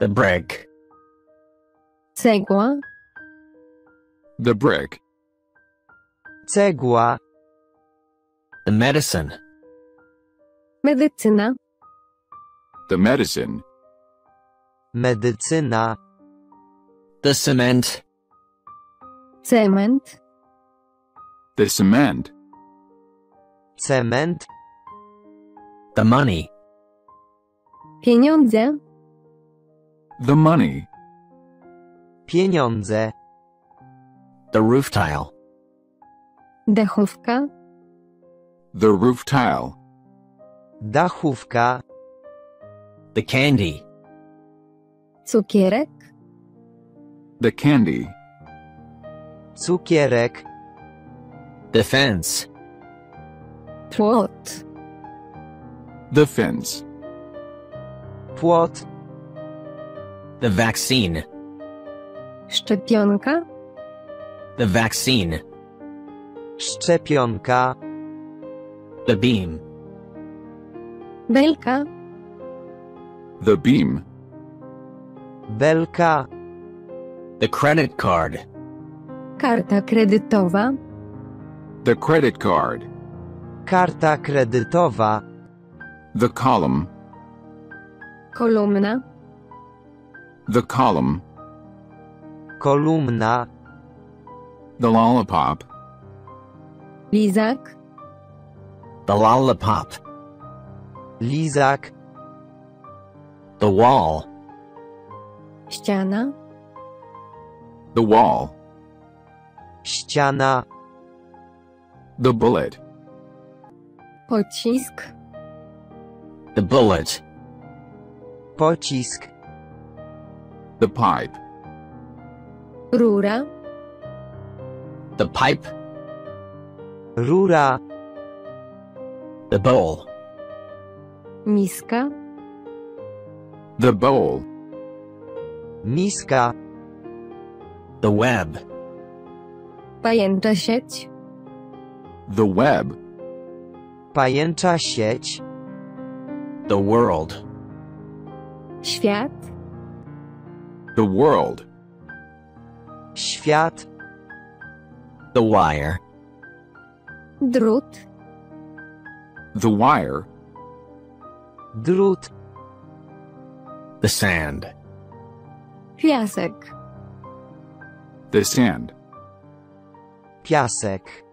The brick. Cegła. The brick. Cegła. The medicine. Medycyna. The medicine. Medycyna. The cement. Cement. The cement. Cement. The money. Pieniądze. The money. Pieniądze. The roof tile. Dachówka. The roof tile. Dachówka. The candy. Cukierek. The candy. Cukierek. The fence. Płot. The fence. Płot. The vaccine. Szczepionka. The vaccine. Szczepionka. The beam. Belka. The beam. Belka. The credit card. Karta kredytowa. The credit card. Karta kredytowa. The column. Kolumna. The column. Kolumna. The lollipop. Lizak. The lollipop. Lizak. The wall. Ściana. The wall. Ściana. The bullet. Pocisk. The bullet. Pocisk. The pipe. Rura. The pipe. Rura. The bowl. Miska. The bowl. Miska. The web. Pajęcza sieć. The web. Pajęcza sieć. The world. Świat. The world. Świat. The wire. Drut. The wire. Drut. The sand. Piasek. The sand. Piasek.